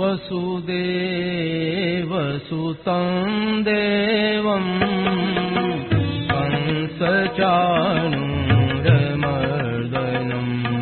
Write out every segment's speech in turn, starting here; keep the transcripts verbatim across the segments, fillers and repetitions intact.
वसुदेव सुतं देवं कंसचाणूरमर्दनम्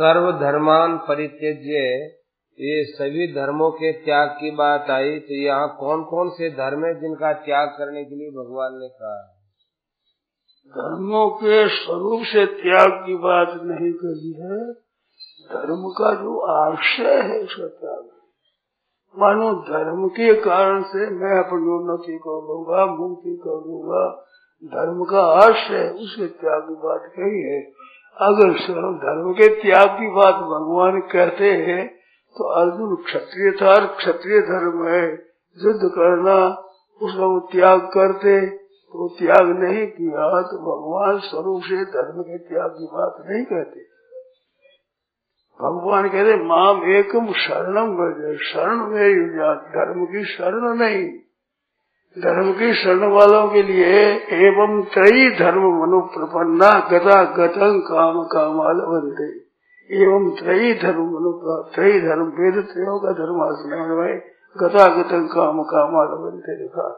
सर्वधर्मान परित्यज्य, ये सभी धर्मों के त्याग की बात आई तो यहाँ कौन कौन से धर्म है जिनका त्याग करने के लिए भगवान ने कहा है? धर्मों के स्वरूप से त्याग की बात नहीं कही है, धर्म का जो आशय है उसका त्याग। मानो धर्म के कारण से मैं अपनी उन्नति कर लूंगा, मुक्ति कर लूंगा, धर्म का आशय उसके त्याग की बात कही है। अगर सर्व धर्म के त्याग की बात भगवान कहते हैं तो अर्जुन क्षत्रिय था, क्षत्रिय धर्म है युद्ध करना, उसका वो त्याग करते तो त्याग नहीं किया तो भगवान स्वरूप से धर्म के त्याग की बात नहीं कहते। भगवान कहते माम एकम शरणम गज, शरण में धर्म की शरण नहीं, धर्म की शरण वालों के लिए एवं त्रयी धर्म मनुप्रपन्ना गदा गतं काम कामाल बनते, एवं त्रयी धर्म मनुप्रा त्रयी धर्म वेद त्रयों का धर्म आसन भाई गदा गतं काम कामाल बनते लिखा।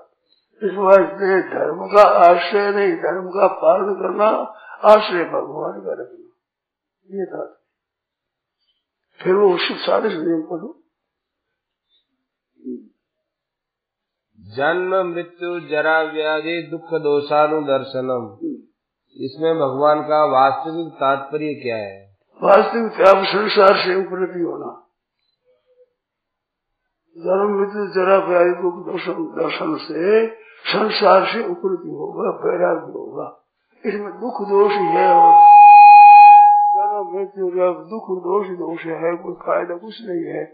इस वास्ते धर्म का आश्रय नहीं, धर्म का पालन करना आश्रय भगवान का रखना, ये था। फिर वो उसको सारे नियम पढ़ो। जन्म मृत्यु जरा व्याधि दुख दोषानुदर्शनम, इसमें भगवान का वास्तविक तात्पर्य क्या है? वास्तविक आप संसार से ऊपर भी होना। जन्म मृत्यु जरा व्याधि दुख दोषानुदर्शन से संसार से उपरति होगा, वैराग्य होगा। इसमें दुख दोष है और जरा मृत्यु दुख दोष दोष है, कोई फायदा कुछ नहीं है।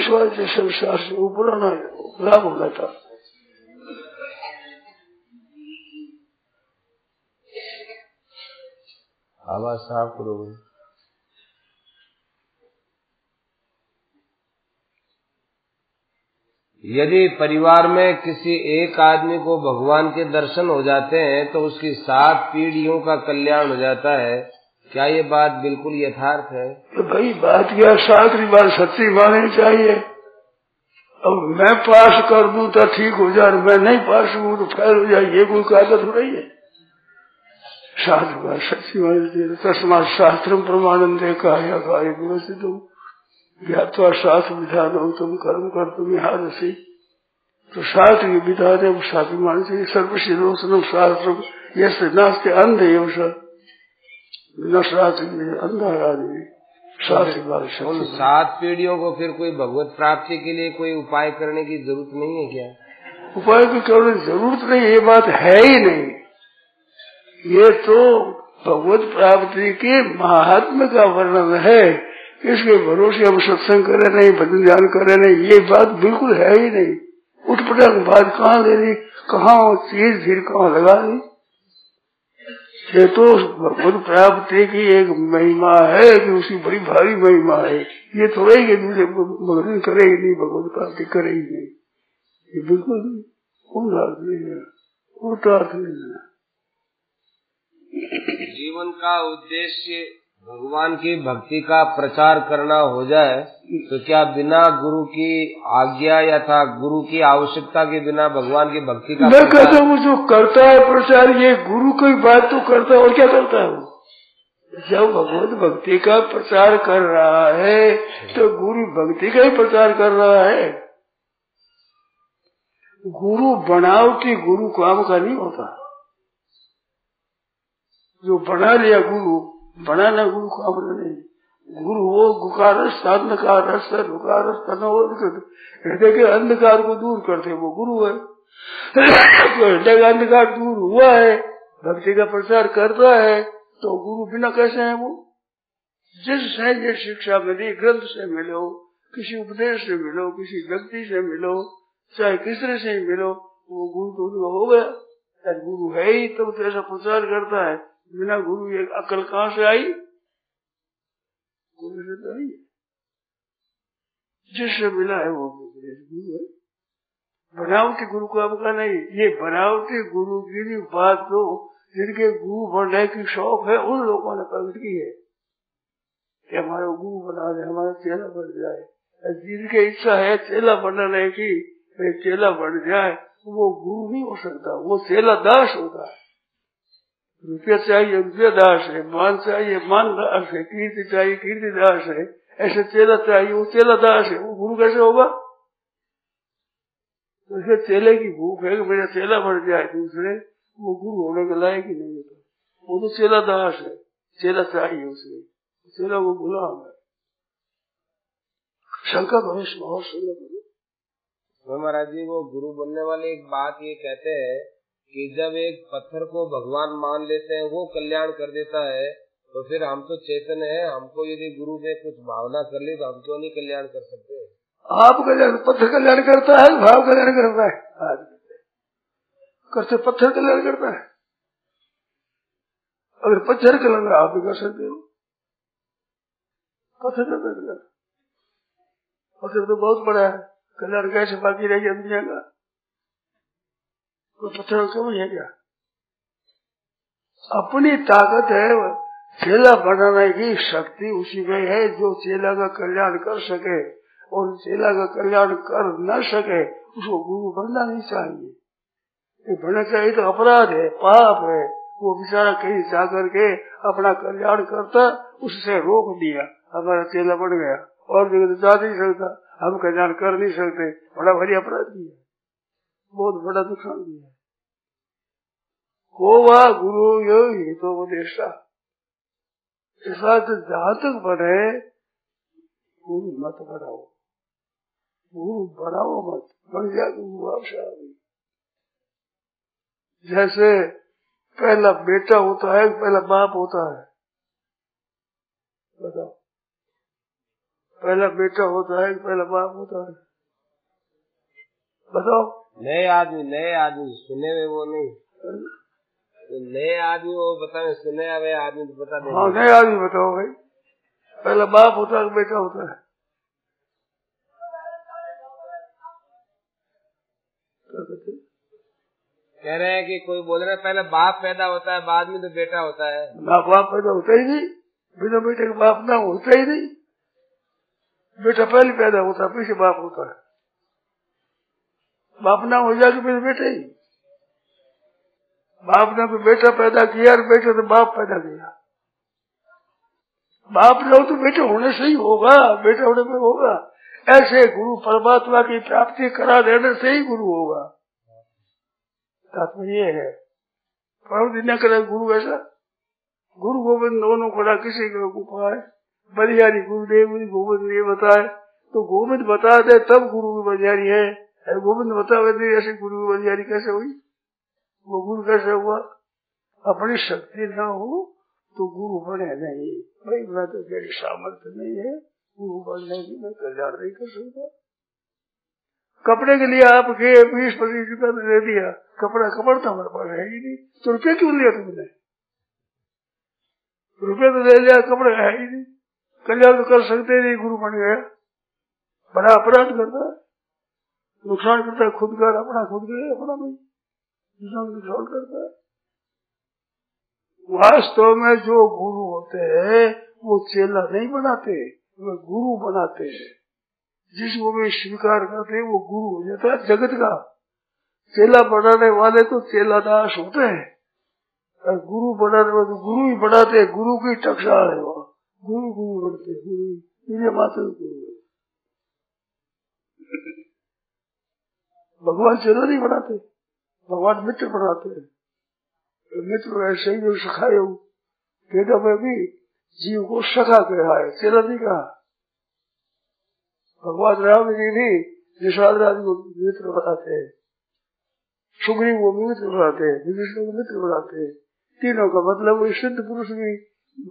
इस वजह से संसार से उपरना लाभ होता था। आवाज साफ करो। यदि परिवार में किसी एक आदमी को भगवान के दर्शन हो जाते हैं तो उसकी सात पीढ़ियों का कल्याण हो जाता है, क्या ये बात बिल्कुल यथार्थ है? तो भाई बात क्या, सातवीं बार सच्ची मानी चाहिए। अब मैं पास कर दूं तो ठीक हो जाए, मैं नहीं पास हूँ तो फेल हो जाए, ये कोई कागज हो रही है। सातवीं बार सच्ची मानी चाहिए। तस्मात् शास्त्र प्रमाणम देखा या कार्य व्यवस्थित हो ज्ञातवा सात विधान हो तुम कर्म कर तुम यहाँ रसी, तो सात ये विधान है वो साथ मान चाहिए। सर्वशिरोसनम शास्त्र ये नास्ते अंध है, न शास्त्र अंधा आदमी सात सात पीढ़ियों को। फिर कोई भगवत प्राप्ति के लिए कोई उपाय करने की जरूरत नहीं है क्या? उपाय की जरूरत नहीं, ये बात है ही नहीं। ये तो भगवत प्राप्ति के महात्म्य का वर्णन है। इसके भरोसे हम सत्संग करे नहीं, भजन ध्यान करे नहीं, ये बात बिल्कुल है ही नहीं। उठपटांग बात कहाँ ले ली, कहाँ चीज फिर कहाँ लगा ली। ये तो भगवत प्राप्ति की एक महिमा है कि उसकी बड़ी भारी महिमा है। ये थोड़ा ही भजन करेगी नहीं, भगवत प्राप्ति करेगी नहीं, ये बिल्कुल नहीं। जीवन का उद्देश्य भगवान की भक्ति का प्रचार करना हो जाए तो क्या बिना गुरु की आज्ञा या था गुरु की आवश्यकता के बिना भगवान की भक्ति का मैं कहता हूँ जो करता है प्रचार, ये गुरु की बात तो करता है और क्या करता है वो। जब भगवत भक्ति का प्रचार कर रहा है तो गुरु भक्ति का ही प्रचार कर रहा है। गुरु बनावटी गुरु काम का नहीं होता, जो बना लिया गुरु बनाना गुरु का बना नहीं। गुरु वो गुकारस साधनकारस रुकारस तनोद हृदय के अंधकार को दूर करते वो गुरु है। तो हृदय का अंधकार दूर हुआ है, भक्ति का प्रचार कर रहा है, तो गुरु बिना कैसे है वो। जिस है ये शिक्षा मिली ग्रंथ से मिलो, किसी उपदेश से मिलो, किसी व्यक्ति से मिलो, चाहे किसरे से मिलो, वो गुरु तो हो गया। चाहे गुरु है ही तब तो ऐसा प्रचार करता है, बिना गुरु ये अकल कहाँ से आई? गुरु से तो आई, जिससे मिला है वो गुरु है। बनावटी गुरु का मका नहीं। ये बनावटी गुरु की बात तो जिनके गुरु बनने की शौक है उन लोगों ने प्रकट की है कि हमारा गुरु बना दे, हमारा चेला बन जाए। जिनके इच्छा है चेला बनने की, चेला बन जाए, वो गुरु नहीं हो सकता, वो चेला दास होता है। रुपया चाहिए रुपया दास है, मान चाहिए मान दास है, कीर्ति चाहिए कीर्ति दास है, ऐसे चेला चाहिए वो चेला दास है, वो गुरु कैसे होगा। तो चेले की भूख है कि मेरा चेला बढ़ जाए, दूसरे वो गुरु होने के लायक ही नहीं होता, वो तो चेला दास है, चेला चाहिए उसे, चेला वो गुलाम है। शंका भविष्य बहुत सुंदर। महाराज जी वो गुरु बनने वाले एक बात ये कहते हैं कि जब एक पत्थर को भगवान मान लेते हैं वो कल्याण कर देता है, तो फिर हम तो चेतन है, हमको यदि गुरु में कुछ भावना कर ले तो हम क्यों नहीं कल्याण कर सकते? आप कल्याण, पत्थर कल्याण करता है, भाव कल्याण करता है। करते पत्थर के लंगर करता है। अगर पत्थर के लंगर आप भी कर सकते हो, पत्थर का लंगर, पत्थर तो बहुत बड़ा है, कलर कैसे बाकी रह जाएगा, कोई पत्थर कमी है क्या? अपनी ताकत है चेला बनाने की शक्ति उसी में है जो चेला का कल्याण कर सके, और चेला का कल्याण कर न सके उसको गुरु बनना नहीं चाहिए। बनना चाहिए तो अपराध है, पाप है। वो बेचारा कहीं जा करके अपना कल्याण करता, उससे रोक दिया, हमारा चेला बन गया, और जगह जा नहीं सकता, हम कल्याण कर नहीं सकते। बड़ा भारी अपराध भी है, बहुत बड़ा नुकसान भी है। को वा गुरु यो हितोपदेष्टा, ऐसा तो जहाँ तक बढ़े गुरु मत बढ़ाओ, गुरु बढ़ाओ मत, बढ़ जाए गुरु आपसे। जैसे पहला बेटा होता है, पहला बाप होता है, बताओ, पहला बेटा होता है, पहला बाप होता है, बताओ। नए आदमी, नए आदमी सुने हुए वो नहीं, तो नए आदमी वो बता, सुने हुए आदमी तो बता दे। हाँ, नए आदमी बताओ भाई, पहला बाप होता है, बेटा होता है, कह रहे हैं कि कोई बोल रहा है पहले बाप पैदा होता है, बाद में तो बेटा होता है। ना, बाप पैदा होता ही नहीं, बिना बेटे का बाप ना होता ही नहीं। बेटा पहले पैदा होता है, पीछे बाप होता है। बाप ना हो जाए तो फिर बेटे ही। बाप ने भी बेटा पैदा किया और बेटे ने बाप पैदा किया। बाप ने हो तो बेटे होने से ही होगा, बेटा होने में होगा। ऐसे गुरु परमात्मा की प्राप्ति करा देने से ही गुरु होगा। तात्पर्य ये है, प्रवृत्ति न करे गुरु ऐसा। गुरु गोविंद दोनों खड़ा, किसी को गुफा है, बलिहारी गुरुदेव गोविंद ये बताए तो गोविंद बता दे तब गुरु की बलिहारी है। गोविंद बतावे नहीं, ऐसे गुरु की बलिहारी कैसे हुई? वो गुरु कैसे हुआ? अपनी शक्ति ना हो तो गुरु बने नहीं भाई। मैं तो मेरी सामर्थ्य नहीं है गुरु बनने की, मैं कल्याण नहीं कर सकता। कपड़े के लिए आपके बीस पच्चीस रुपया दे दिया, कपड़ा कपड़ तो हमारे पास है ही नहीं, तो रुपये क्यों लिया तुमने? रुपये तो दे दिया, कपड़ा है ही नहीं, कल्याण तो कर सकते नहीं, गुरु बन गया। बड़ा अपराध करता है, नुकसान करता है खुद का, अपना खुद के अपना भाई करता है। वास्तव में जो गुरु होते हैं वो चेला नहीं बनाते, वो गुरु बनाते हैं। जिसको वे स्वीकार करते हैं वो गुरु हो जाता है जगत का। चेला बनाने वाले तो चेला दास होते हैं, और गुरु बनाने वाले तो गुरु ही बनाते हैं। गुरु की टकसाल है, वहाँ गुरु गुरु बनते, गुरु मात्र गुरु। भगवान चेला नहीं बनाते, भगवान मित्र बनाते हैं। मित्र ऐसे ही जो सखाए हो, वेदों में भी जीव को सखा कहा है, चेला नहीं कहा। भगवान राम जी भी निषाद राज को मित्र बनाते हैं, सुग्रीव को मित्र बनाते हैं, विभीषण को मित्र बनाते हैं। तीनों का मतलब वो सिद्ध पुरुष भी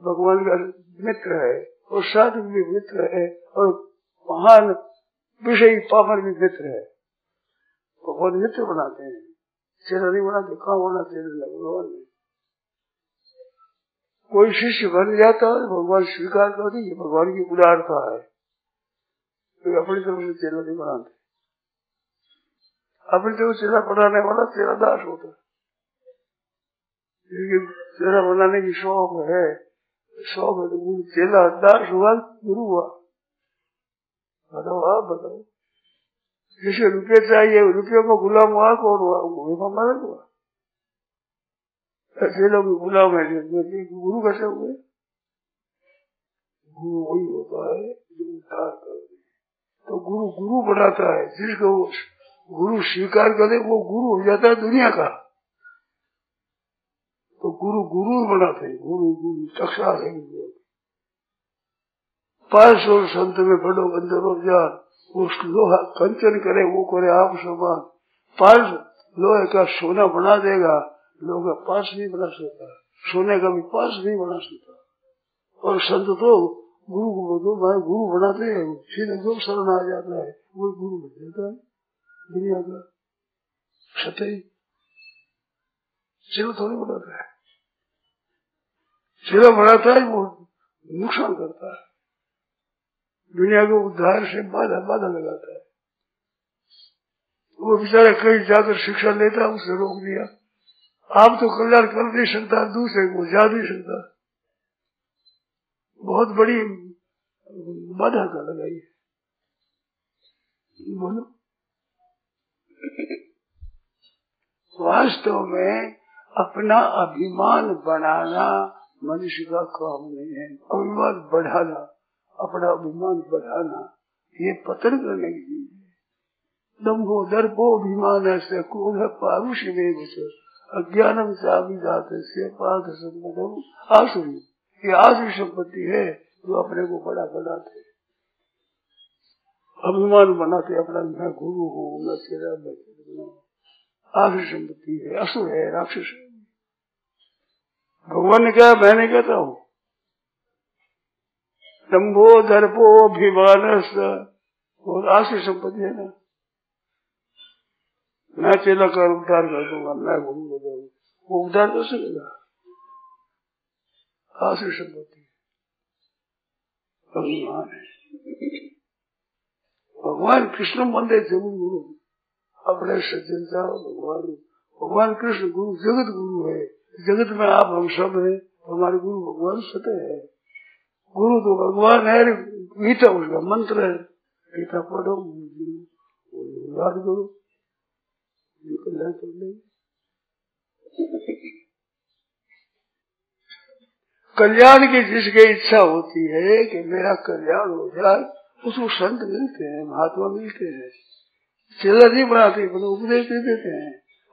भगवान का मित्र है, और साधु भी मित्र है, और महान विषयी पावन भी मित्र है। भगवान मित्र बनाते हैं, चेला नहीं बनाते। कहा होना चेला भगवान ने। कोई शिष्य बन जाता है, भगवान स्वीकार करते, ये भगवान की उदारता है। तो अपनी तरफ से चेला नहीं बनाते, अपनी तरफ चेला बनाने वाला चेला दास होता है। चेला बनाने की शौक है, शौक है तो गुरु चेला दास हुआ, गुरु हुआ। बताओ आप, बताओ, जिसे रुपये चाहिए रुपयों को गुलाम हुआ, कौन हुआ? महिमा मालिक हुआ। ऐसे लोग गुलाम है, गुरु कैसे हुए? गुरु वही होता है जो उद्धार कर दे। तो गुरु गुरु बनाता है, जिसको गुरु स्वीकार करे वो गुरु हो जाता है दुनिया का। तो गुरु गुरु बनाते हैं, गुरु गुरु तक्षा है। पास और संत में बड़ो अंदर और जान, उस लोहा कंचन करे वो करे आप समान। पास लोहे का सोना बना देगा, लोहे का पास नहीं बना सकता, सोने का भी पास नहीं बना सकता। और संत तो गुरु को तो गुरु बनाते हैं, सीधे जो शरण आ जाता है वो गुरु बन जाता है दुनिया का। सत्य चीला थोड़ी बढ़ाता है, चीला बढ़ाता है वो नुकसान करता है, दुनिया के उद्धार से बाधा बाधा लगाता है। वो बेचारा कहीं जाकर शिक्षा लेता, उसे रोक दिया। आप तो कल्याण कर नहीं सकता, दूसरे को जा नहीं सकता, बहुत बड़ी बाधा का लगाई है। बोलो, वास्तव में अपना अभिमान बढ़ाना मनुष्य का काम नहीं है। अभिमान बढ़ाना, अपना अभिमान बढ़ाना ये पतन करने की चीज है। दम्भो दर्पो अभिमान से क्रोध पारुष्य में घुस अज्ञानम चाभिजात से पार्थ संबंध आसुरी, ये आसुरी संपत्ति है जो अपने को बड़ा बनाते, अभिमान बनाते, अपना मैं गुरु हूँ, मैं तेरा मैं आसुरी संपत्ति है, असुर है, राक्षस है। भगवान ने कहा, मैं नहीं कहता हूँ, दम्भो दर्पो अभिमानस, और आसुरी संपत्ति है ना, मैं चेला कर उद्धार कर दूंगा, मैं गुरु हो जाऊंगा, वो उद्धार कर सकेगा? आश्रय संपत्ति अभिमान है। भगवान कृष्ण बंदे जगत गुरु, अपने सज्जन साहब भगवान भगवान कृष्ण गुरु जगत गुरु है। जगत में आप हम सब है, हमारे गुरु भगवान सतह है। गुरु तो भगवान है, गीता उसका मंत्र है, गीता पढ़ो याद करो, कल्याण कर लेंगे। कल्याण की जिसकी इच्छा होती है कि मेरा कल्याण हो जाए, उसको संत मिलते हैं, महात्मा मिलते हैं। चेला नहीं बनाते, मतलब उपदेश दे देते हैं,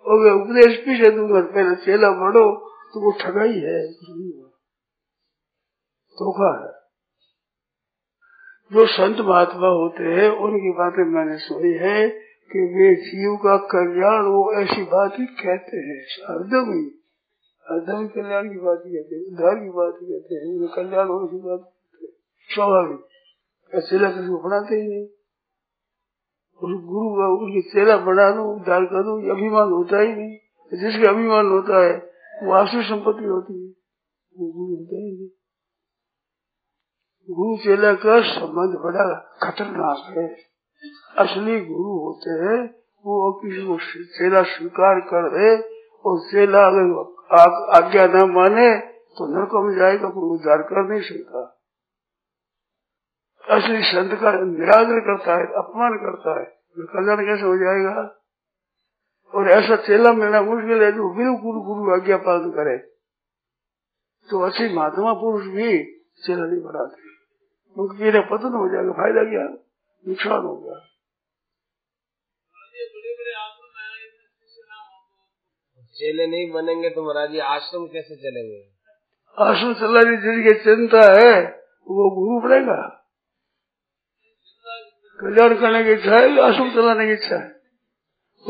और वे उपदेश पीछे दूंगा, पहले चेला बढ़ो, तो वो ठगाई है, धोखा है। जो संत महात्मा होते हैं उनकी बातें मैंने सुनी है कि वे जीव का कल्याण, वो ऐसी बात ही कहते हैं, हरदम ही हरदम कल्याण की बात ही कहते हैं, उद्धार की बात ही कहते हैं, कल्याण होने की बात कहते हैं। स्वाभाविक चेला किसी को बनाते ही नहीं, उस गुरु का उनकी चेला बना दो, उद्धार कर दो, अभिमान होता ही नहीं। जिसका अभिमान होता है वो आसुरी संपत्ति होती है, वो गुरु होता ही नहीं। गुरु चेला का संबंध बड़ा खतरनाक है। असली गुरु होते हैं वो किसी को चेला स्वीकार कर दे, और चेला अगर आज्ञा न माने तो नरक में जाएगा, कोई उद्धार कर नहीं सकता। असली संत का निरादर करता है, अपमान करता है, कल्याण कैसे हो जाएगा? और ऐसा चेला मिलना मुश्किल है जो बिल्कुल गुरु आज्ञा पालन करे। तो अच्छी महात्मा पुरुष भी चेला नहीं बनाते, उनके पतन हो जाएगा, फायदा क्या, नुकसान होगा। चेले नहीं बनेंगे तो महाराज जी आश्रम कैसे चलेंगे? आश्रम चलाने जिनकी चिंता है वो गुरु बनेगा। कल्याण करने की इच्छा है, आश्रम चलाने की इच्छा है,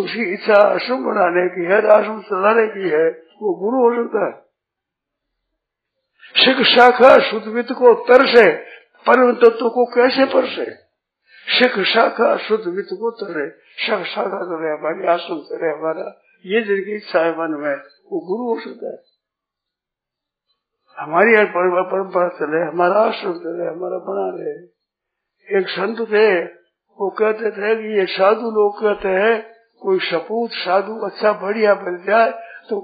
उसकी इच्छा आश्रम बनाने की है, आश्रम चलाने की है, वो गुरु हो सकता है। शिख शाखा सुदवित को तरसे, परम तत्व को कैसे परसे? शिख शाखा शुद्ध वित्त को तरे, शिख शाखा करे हमारी, आश्रम करे हमारा, ये जिनकी इच्छा है मन में, वो गुरु हो सकता है। हमारी परंपरा चले, हमारा आश्रम चले, हमारा बना रहे। एक संत थे, वो कहते थे कि ये साधु लोग कहते हैं कोई सपूत साधु अच्छा बढ़िया बन जाए तो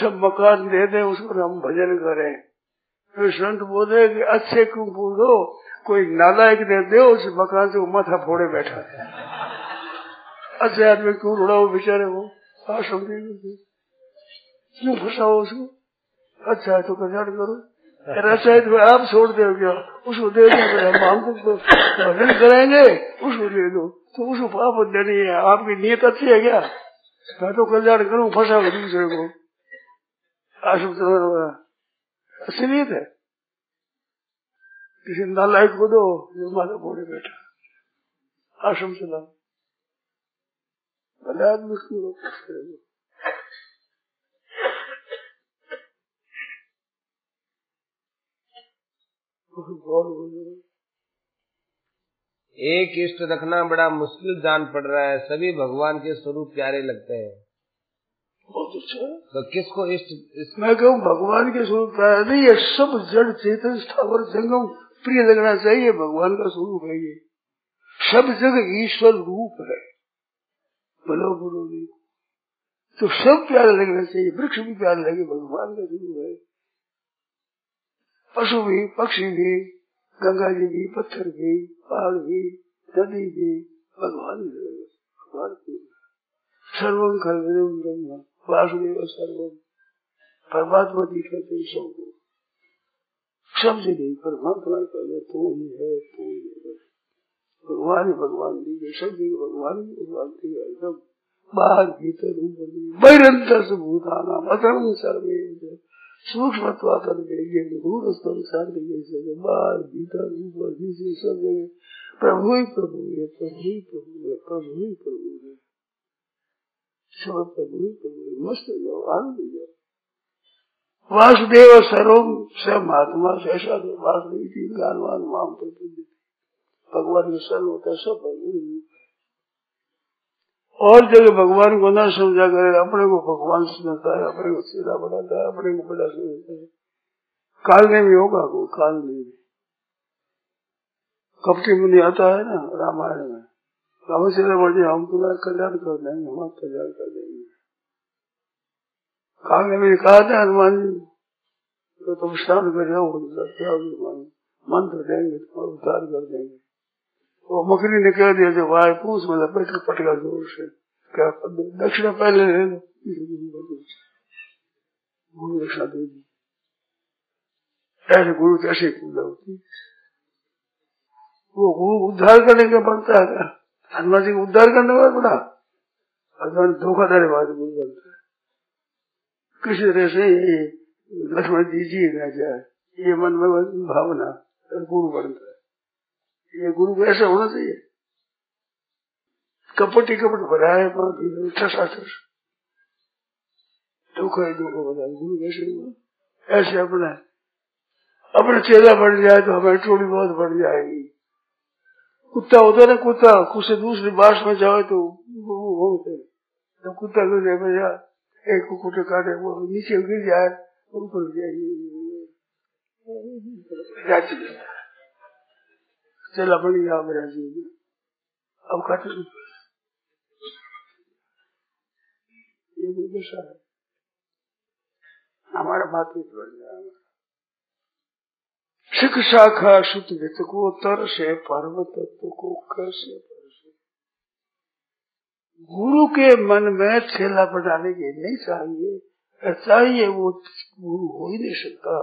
सब मकान दे दे, उसको हम भजन करें। फिर संत बोले कि अच्छे क्यों बोलो, कोई नालायक दे दो उस मकान से, वो माथा फोड़े बैठा है। अच्छे आदमी क्यों रुड़ा, वो बेचारे वो आश्रम क्यों फंसा हो उसको? अच्छा है तो कल्याण करो, अच्छा है तो आप छोड़ दो, क्या उसको दे दो, हम भजन कराएंगे, उसको दे दो, तो उसको पाप देनी है, आपकी नीयत अच्छी है क्या? मैं तो कल्याण करूँ, फंसा हो दूसरे को, आश्रम चलाने वाला अच्छी नीयत है। किसी नालायक को दो जो माता फोड़े बैठा, आश्रम चला, भले आदमी क्यों लोग। एक इष्ट रखना बड़ा मुश्किल जान पड़ रहा है, सभी भगवान के स्वरूप प्यारे लगते हैं। बहुत अच्छा है। तो किसको इष्ट इस... मैं कहूँ भगवान के स्वरूप का नहीं, ये सब जड़ चेतन स्थावर जंगम प्रिय लगना चाहिए। भगवान का स्वरूप है ये, सब जगह ईश्वर रूप है। बोलो बोलो तो सब प्यारा लगना चाहिए, वृक्ष भी प्यारा लगे, भगवान का स्वरूप है। पशु भी, पक्षी भी, गंगा जी भी, पत्थर भी, पहाड़ भी, नदी भी, भगवान भी, भगवान भी। सर्वम खलविदं ब्रह्म वासुदेव सर्वम, परमात्मा दिखाते सबको, सब जगह परमात्मा कहते तू ही है, तू ही है। भगवान भगवान जी, सब जगह भगवान ही भगवान जी है। सब बाहर भीतर ऊपर बहिरंतर से भूताना मतरम सर्वे सूक्ष्म बाहर भीतर ऊपर नीचे सब जगह प्रभु ही प्रभु है, प्रभु ही प्रभु है, प्रभु ही प्रभु है, सब प्रभु ही प्रभु है। मस्त हो जाओ, आनंद हो जाओ। वासुदेव सर्वम से महात्मा ऐसा वासुदेव थी ज्ञानवान माम प्रति भगवान का सर्व होता है, सब प्रभु। और जगह भगवान को ना समझा करे, अपने को भगवान समझता है, अपने को सीधा बनाता है, अपने को बड़ा समझता है। काल में भी होगा वो, काल में भी कपटी मुनि आता है ना रामायण में, रामचंद्र हम तुम्हारा कल्याण कर देंगे, हमारा कल्याण कर देंगे। काल ने भी कहा था हनुमान जी तो तुम स्नान कर जाओ, मंत्र देंगे, तुम्हारा उद्धार कर देंगे। वो मकड़ी ने कह दिया जब वाय पूछ मतलब पेट पटका जोर से, क्या दक्षिणा पहले ले लो, गुरु दक्षिणा दे दी। ऐसे गुरु कैसे पूजा होती, वो गुरु उद्धार करने का बनता है। हनुमान जी को उद्धार करने वाला बना, हनुमान धोखा देने वाला गुरु बनता है। किसी तरह से लक्ष्मण जी जी न जाए, ये मन में भावना गुरु बनता है। ये गुरु को ऐसा होना चाहिए, कपट ही कपट भरा है, दुख है दुख भरा। गुरु कैसे हुआ ऐसे, अपना अपना चेला बढ़ जाए तो हमारी थोड़ी बहुत बढ़ जाएगी। कुत्ता होता ना, कुत्ता उससे दूसरी बास में जाए तो वो होते, तो कुत्ता गिर जाए, एक कुत्ते काटे वो नीचे गिर जाए, ऊपर जाएगी चला बन गया मेरा जीवन। अब कट ये गुरु है, हमारा बात भी बढ़ गया। सिख शाखा शुद्ध वित्त को तर से पर्वत को कैसे गुरु के मन में छेला बनाने के नहीं चाहिए, चाहिए वो गुरु हो ही नहीं सकता।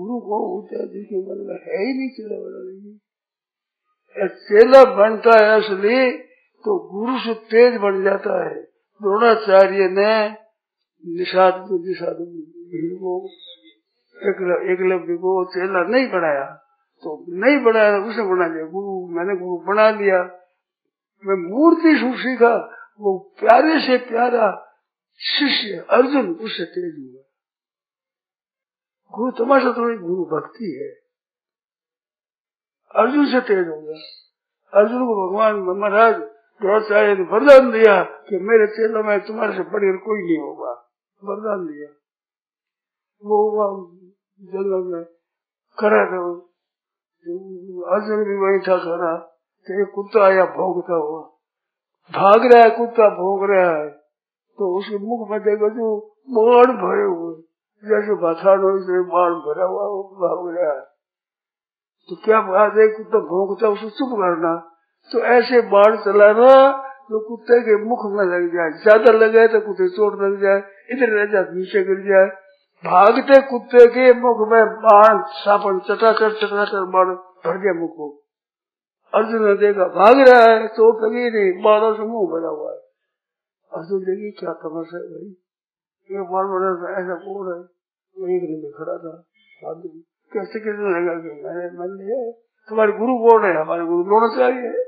गुरु को होता है जिसके मन में है ही नहीं छेला बनाने की। चेला बनता है इसलिए तो गुरु से तेज बन जाता है। द्रोणाचार्य ने निषाद को एकलव्य को चेला नहीं बनाया, तो नहीं बनाया उसने बना लिया गुरु, मैंने गुरु बना लिया। मैं मूर्ति से सीखा, वो प्यारे से प्यारा शिष्य अर्जुन उससे तेज हुआ। गुरु तमाशा थोड़ी, गुरु भक्ति है। अर्जुन से तेज हो गया। अर्जुन को भगवान महाराज द्रोणाचार्य ने वरदान दिया कि मेरे चेलों में तुम्हारे से बढ़कर कोई नहीं होगा, वरदान दिया। वो जंगल में खड़ा था, अर्जुन भी वही था खड़ा, तो एक कुत्ता आया भौंकता हुआ, भाग रहा है कुत्ता, भौंक रहा है तो उसके मुख में देखो जो बाण भरे हुए, जैसे भाषण हो बाण भरा हुआ, वो भाग रहा है। तो क्या बात है, कुत्ता भौंकता उसे चुप करना, तो ऐसे बाढ़ चलाना जो कुत्ते के मुख में लग जाए, ज्यादा लगे तो कुत्ते चोट लग जाए, इधर रह जाए नीचे गिर जाए। भागते कुत्ते के मुख में बाढ़ सापन चटा कर चटा कर बाढ़ भर गया मुख को। अर्जुन ने देखा भाग रहा है, चोट लगी नहीं, बाढ़ों से मुंह भरा हुआ है। अर्जुन देखिए क्या तमाशा है भाई, ये बाढ़ भरा ऐसा कौन है। वो एक दिन खड़ा था, कैसे कैसे लगा कि मैंने मन लिया। तुम्हारे गुरु कौन है, हमारे गुरु द्रोणाचार्य है।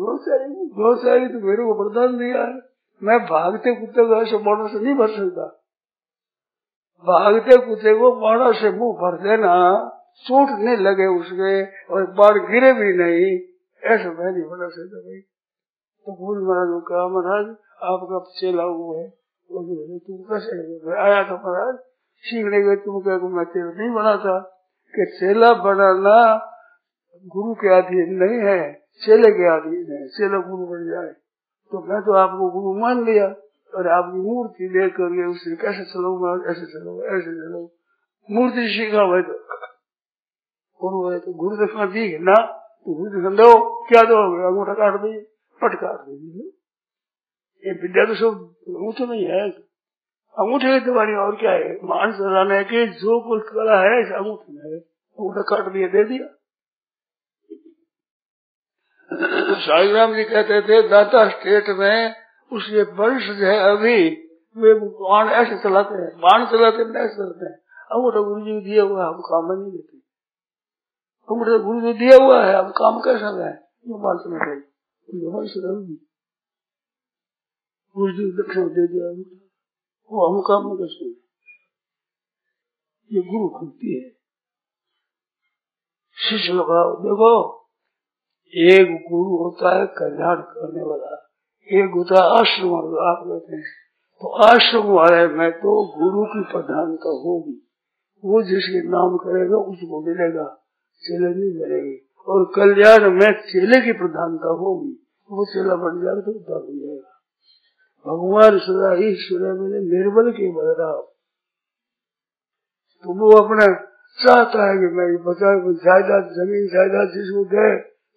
द्रोणाचार्य द्रोणाचार्य तो मेरे को वरदान दिया है, मैं भागते कुत्ते को ऐसे बाणों से नहीं भर सकता। भागते कुत्ते को बाणों से मुंह भर देना, चोट नहीं लगे उसके और बाढ़ गिरे भी नहीं, ऐसा मैं नहीं बना सकता भाई। तो गुरु महाराज को कहा महाराज आपका चेला हुआ है, तुम कैसे आया था महाराज सीखने गए, तुम क्या मैं चेला नहीं बना था। कि चेला बनाना गुरु के अधीन नहीं है, चेले के अधीन है। चेला गुरु बन जाए, तो मैं तो आपको गुरु मान लिया और आपकी मूर्ति लेकर के उससे कैसे चलाऊंगा, ऐसे चलाऊंगा, ऐसे चलाऊ, मूर्ति सीखा भाई। तो गुरु है तो गुरु दक्षिणा दी ना, तो गुरु दक्षिणा दो, क्या दो, अंगूठा काट दीजिए, पट काट दीजिए, ये विद्या तो सब अंगूठे में ही है। अंगूठे की तुम्हारी और क्या है, मान सराहना है कि जो कुछ कला है इस अंगूठे में है। अंगूठा काट दिया, दे दिया। साईराम जी कहते थे दाता स्टेट में उसके वंश जो है अभी वे बाण ऐसे चलाते हैं, बाण चलाते हैं, ऐसे चलाते हैं। अंगूठा गुरु जी दिया हुआ है, हम काम नहीं देते। अंगूठा गुरु जी दिया हुआ है, हम काम कैसा है, ये बात समझ आएगी। वंश रही गुरु जी दक्षिणा दे दिया, वो हम काम नहीं कैसे, ये गुरु भक्ति है। शिष्य लगाओ, देखो एक गुरु होता है कल्याण करने वाला, एक होता है आश्रम वाला। आप कहते हैं तो आश्रम वाले में तो गुरु की प्रधानता होगी, वो जिसके नाम करेगा उसको मिलेगा, चेले नहीं मिलेगी। और कल्याण में चेले की प्रधानता होगी, वो चेला बन जाएगा तो उद्धार हो जाएगा। भगवान सदा ईश्वर में निर्बल के बदलाव, तो वो अपना चाहता है कि मेरी बचाए जायदाद जमीन जायदाद जिसको दे,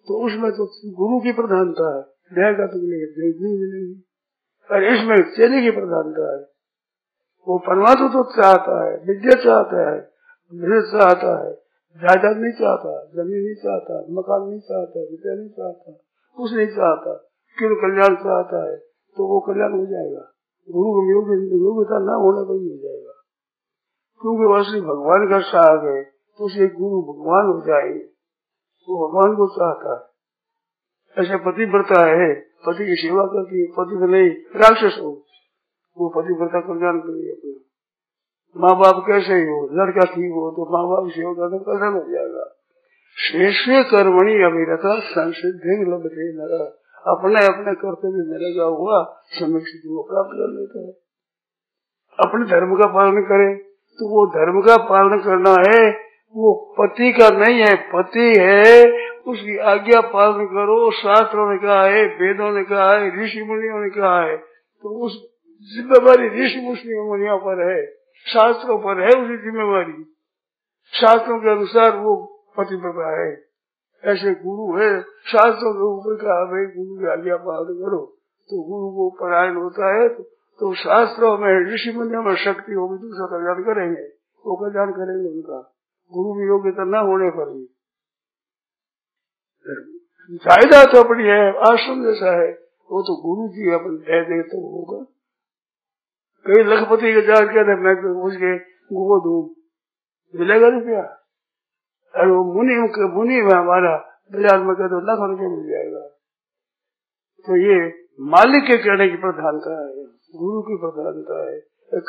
तो उसमें तो गुरु की प्रधानता है, देगा तो मिलेगी नहीं मिलेगी। और इसमें चेले की प्रधानता है, वो परमात्मा तो चाहता है, विद्या चाहता है, धन चाहता है, जायदाद नहीं चाहता, जमीन नहीं चाहता, मकान नहीं चाहता, विद्या नहीं चाहता, कुछ नहीं चाहता, केवल कल्याण चाहता है, तो वो कल्याण हो जाएगा। गुरु योग योग्यता न होना कोई हो जाएगा, क्योंकि वह श्री भगवान का साग है, तो उसे गुरु भगवान हो जाएंगे, वो भगवान को चाहता है। ऐसे पतिव्रता है, पति की सेवा करती है, पति तो नहीं राक्षस हो, वो पतिव्रता कल्याण के लिए। अपना माँ बाप कैसे ही हो, लड़का ठीक हो तो माँ बाप सेवा करने का कल्याण हो जाएगा। शेषे कर्मणी अभिरता संसिद्धि लभते नरः, अपने अपने कर्तव्य में लगा हुआ सम्यक सिद्धि को प्राप्त कर लेता है। अपने धर्म का पालन करे, तो वो धर्म का पालन करना है, वो पति का नहीं है, पति है उसकी आज्ञा पालन करो। शास्त्रों ने कहा है, वेदों ने कहा है, ऋषि मुनियों ने कहा है, तो उस जिम्मेवारी ऋषि मुनियों पर है, शास्त्रों पर है उसकी जिम्मेवारी। शास्त्रों के अनुसार वो पतिव्रता है। ऐसे गुरु है, शास्त्रों के ऊपर कहा भाई गुरु की आज्ञा पालन करो, तो गुरु को परायण होता है। तो शास्त्रों में ऋषि मुनियों में शक्ति होगी, दूसरा कल्याण करेंगे, वो कल्याण करेंगे उनका। गुरु की योग्यता न होने पर भी जायदाद तो अपनी है, आश्रम जैसा है, वो तो गुरु जी अपन दे दे तो होगा। कई लखपति के जाकर कहते मैं उसके गो दू मिलेगा रुपया, अरे वो मुनि मुनि में हमारा बाजार में कहते लाख रुपया मिल जाएगा। तो ये मालिक के कहने की प्रधानता है, गुरु की प्रधानता है,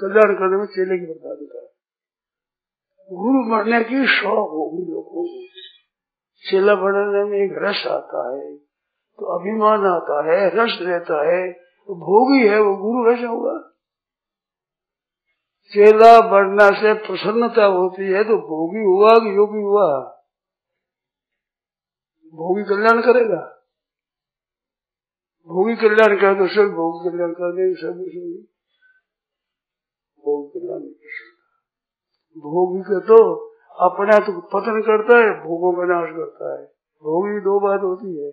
कल्याण करने में चेले की प्रधानता है। गुरु बनने की शौक होगी लोगों को, चेला बनने में एक रस आता है, तो अभिमान आता है, रस रहता है, तो भोगी है वो गुरु कैसे होगा। चेला बनना से प्रसन्नता होती है, तो भोगी हुआ कि योगी हुआ। भोगी कल्याण करेगा, भोगी कल्याण करे तो सब भोगी कल्याण कर देगी, सब भोगी कल्याण। भोगी का तो अपना तो पतन करता है, भोगों का नाश करता है। भोगी दो बात होती है,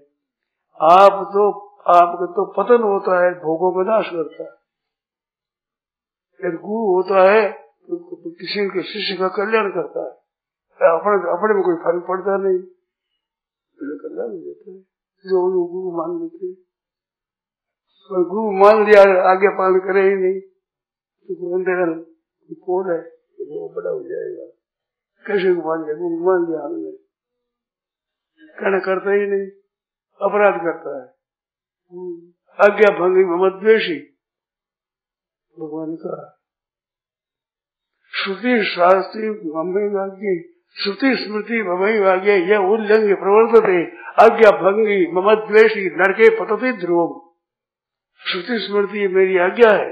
आप तो आपका तो पतन होता है, भोगों का नाश करता है। गुरु होता है तो किसी के शिष्य का कल्याण करता है, अपने अपने में कोई फर्क पड़ता नहीं, कल्याण हो जाता है। जो गुरु मान लेते, तो गुरु मान लिया आगे पालन करे ही नहीं, तो कौन है वो बड़ा हो जाएगा। कैसे मान लिया, मान लिया हमने, कहना करता ही नहीं, अपराध करता है, आज्ञा भंगी मत द्वेषी। भगवान का श्रुति शास्त्री मम्मी वाक्य श्रुति स्मृति मम्मी वाक्य यह उल्लंघ प्रवर्तते आज्ञा भंगी मम द्वेषी नरके पतति ध्रुवम। श्रुति स्मृति मेरी आज्ञा है,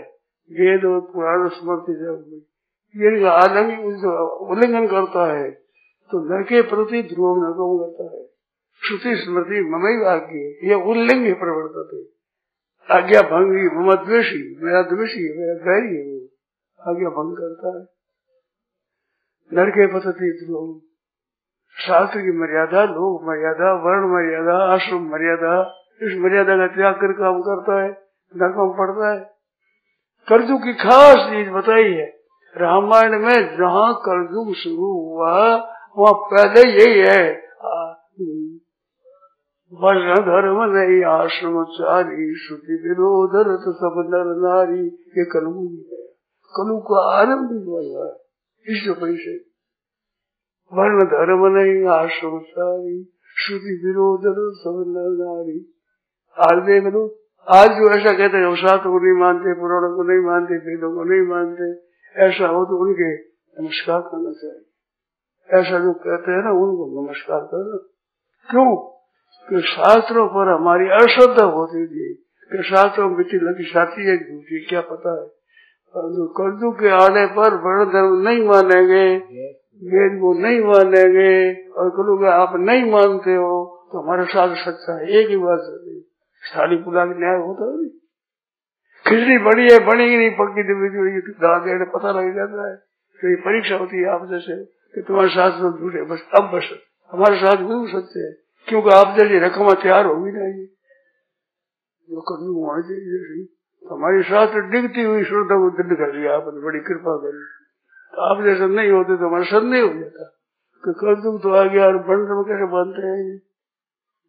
वेद और पुराण स्मृति जब उल्लंघन करता है तो न के प्रति ध्रुव न गम करता है। श्रुति स्मृति ममैव आज्ञे यह उल्लंघ्य प्रवर्तते, आज्ञा भंगी मम द्वेषी, मेरा द्वेषी है, मेरा वैरी है, वो आज्ञा भंग करता है। नरके पतति ध्रुव, शास्त्र की मर्यादा, लोक मर्यादा, वर्ण मर्यादा, आश्रम मर्यादा, इस मर्यादा का त्याग कर काम करता है, नरक में पड़ता है। कर्जु की खास चीज बताई है रामायण में, जहाँ कर्जु शुरू हुआ वहाँ पहले यही है, वर्ण धर्म नहीं आश्रम चारी, श्रुति विरोध सब नर नारी, ये कलू है, कलू का आरम्भ भी हुआ है इस पैसे, वर्ण धर्म नहीं आश्रम सारी, श्रुति विरोध सब नर नारी। आज देख लो, आज जो ऐसा कहते हैं शास्त्र को नहीं मानते, पुराणों को नहीं मानते, वेदों को नहीं मानते, ऐसा हो तो उनके नमस्कार करना चाहिए, ऐसा जो कहते हैं ना उनको नमस्कार करना। क्यों कि शास्त्रों पर हमारी अश्रद्धा होती थी कि शास्त्रों में मिट्टी लगी साथी एक दूसरी क्या पता है, परंतु कर्जू के आने पर वर्ण धर्म नहीं मानेंगे, वेद को नहीं मानेंगे और कलूगा आप नहीं मानते हो तो हमारा साथ सच्चा है, एक ही बात है, थाली पुला के न्याय होता है। खिचड़ी बड़ी है, बनेगी नहीं पक्की, दिव्य पता लग जाता है। तो ये परीक्षा होती है आप जैसे कि तुम्हारे साथ में झूठे, बस अब बस हमारे साथ गुरु सच्चे है, क्योंकि आप जैसी रकम तैयार होगी ना, ये जो कलू होना चाहिए जैसी हमारी साथ डिगती हुई श्रद्धा को दंड कर लिया आपने, बड़ी कृपा कर ली। आप जैसे नहीं होते तो हमारा संदेह हो जाता कि कर्तव्य तो आ गया, और बंधन में कैसे बांधते हैं,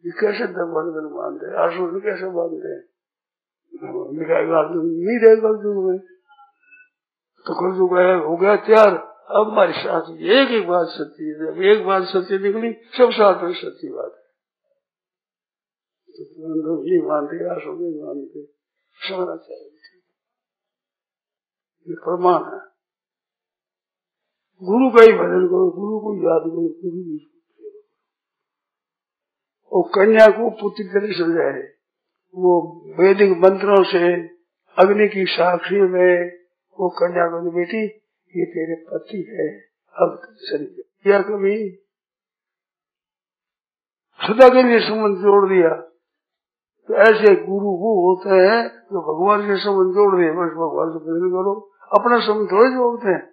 ये कैसे बंधन बांधते हैं, आश्रम में कैसे बांधते हैं, नहीं रहे कर्तव्य में तो कर्तव्य हो गया तैयार। अब हमारे साथ एक एक बात सच्ची है, जब एक बात सच्ची निकली सब साथ में सच्ची बात है, तो नहीं मानते, आश्रम नहीं मानते, समझना चाहिए, ये प्रमाण है। गुरु का ही भजन करो, गुरु को याद करो, गुरु और कन्या को पुत्र तरह समझाए, वो वैदिक मंत्रों से अग्नि की साक्षी में वो कन्या को, बेटी ये तेरे पति है, अब शरीर या कभी सदा के लिए संबंध जोड़ दिया, तो ऐसे गुरु वो होते हैं जो भगवान से संबंध जोड़ दिए, बस भगवान से भजन करो, अपना संबंध थोड़े जोड़ते हैं।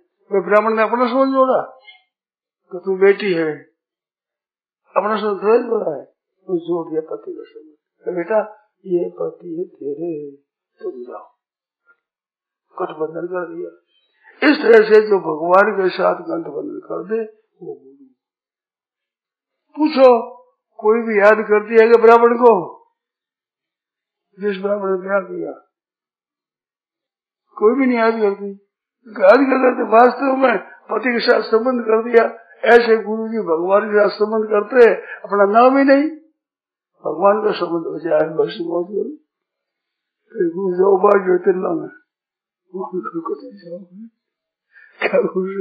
ब्राह्मण ने अपना संबंध जोड़ा कि तू बेटी है, अपना संबंध थोड़ा जोड़ा है, तू जोड़ दिया पति का संबंध, बेटा ये पति है तेरे, तुम जाओ, गठबंधन कर दिया। इस तरह से जो भगवान के साथ गठबंधन कर दे वो गुरु। पूछो कोई भी याद करती है कि ब्राह्मण को, जिस ब्राह्मण ने ब्याह किया, कोई भी नहीं याद करती, करते वास्तव में पति के साथ संबंध कर दिया। ऐसे गुरु जी भगवान के साथ संबंध करते हैं, अपना नाम ही नहीं, भगवान का संबंध हो जाए, बस मौत करो। गुरु जाओ बार जो तिल्ला में क्या गुरु पति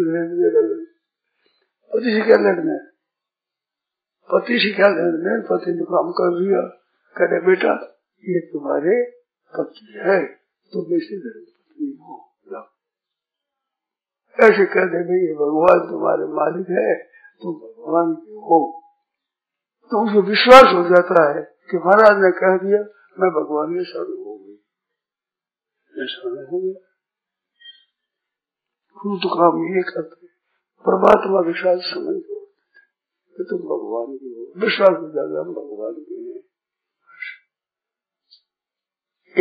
से क्या लड़ना है, पति से क्या लड़ना है, पति ने काम कर दिया, कहते बेटा ये तुम्हारे पति है, तुम इसे पत्नी हो, ऐसे कहते भाई भगवान तुम्हारे मालिक है, तुम भगवान के हो, तो उसे विश्वास हो जाता है कि महाराज ने कह दिया मैं भगवान के शरण हो गई, शरण हो गया। गुरु तो काम ये करते, परमात्मा के साथ समझ कि तुम भगवान के हो, विश्वास हो जाता हम भगवान के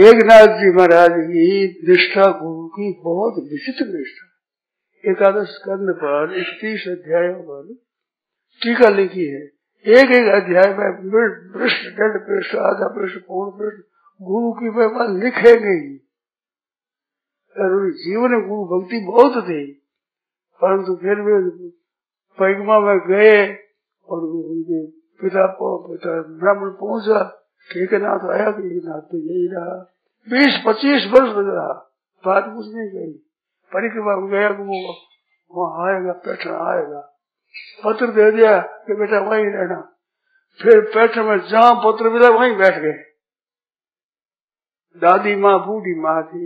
हैं। एक नाथ जी महाराज की निष्ठा, गुरु की बहुत विचित्र निष्ठा। एकादश स्कंद पर इकतीस अध्यायों पर टीका लिखी है, एक एक अध्याय में पृष्ठ, डेढ़ पृष्ठ, आधा पृष्ठ, पूर्ण पृष्ठ गुरु की महिमा लिखेंगे ही। जीवन में गुरु भक्ति बहुत थी, परंतु फिर वे परिक्रमा में गए और उनके पिता पिता ब्राह्मण पहुंचा, ठीक नाथ आया, कि नाथ तो यही रहा, बीस पच्चीस वर्ष लग रहा, बात कुछ नहीं गई। परिक्रमा गया, वहाँ आएगा पैठन आएगा, पत्र दे दिया कि बेटा वहीं रहना, फिर पैठन में जहाँ पत्र मिला वहीं बैठ गए, दादी माँ बूढ़ी माँ थी,